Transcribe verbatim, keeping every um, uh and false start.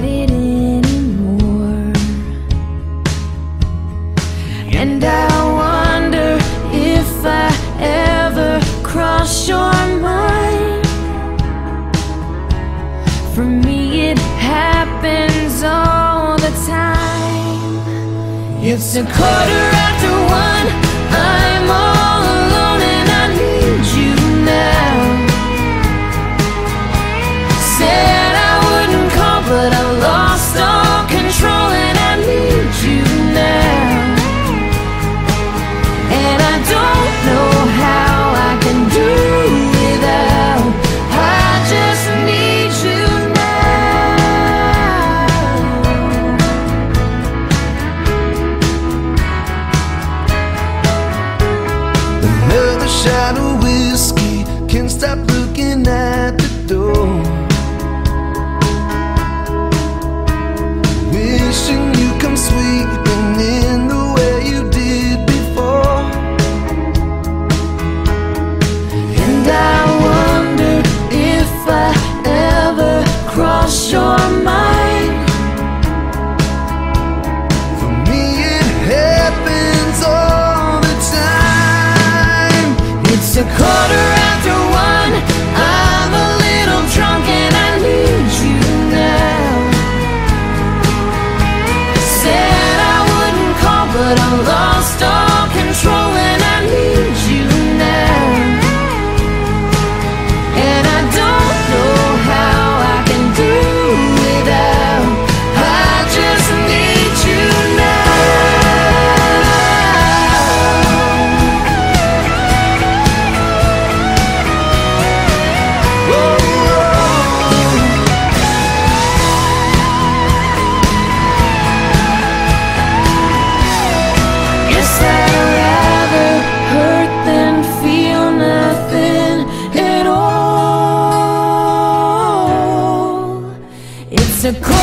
hide it anymore. And I wonder if I ever cross your mind. For me it happens all the time. It's a quarter after one, I'm all alone and I need you now. Said I wouldn't call but I lost all control and I need you now. And I don't know how I can do without. I just need you now. Another shot of whiskey, can't stop looking at the door. Wishing you come sweeping in the way you did before. And I wonder if I ever cross your mind. For me it happens all the time. It's a quarter after one, I'm a little drunk and I need you now. Said I wouldn't call, but I lost all control and I need you now. And I don't know how I can do without. I just need you now. Oh, oh, oh. Yes, I'd rather hurt than feel nothing at all. It's a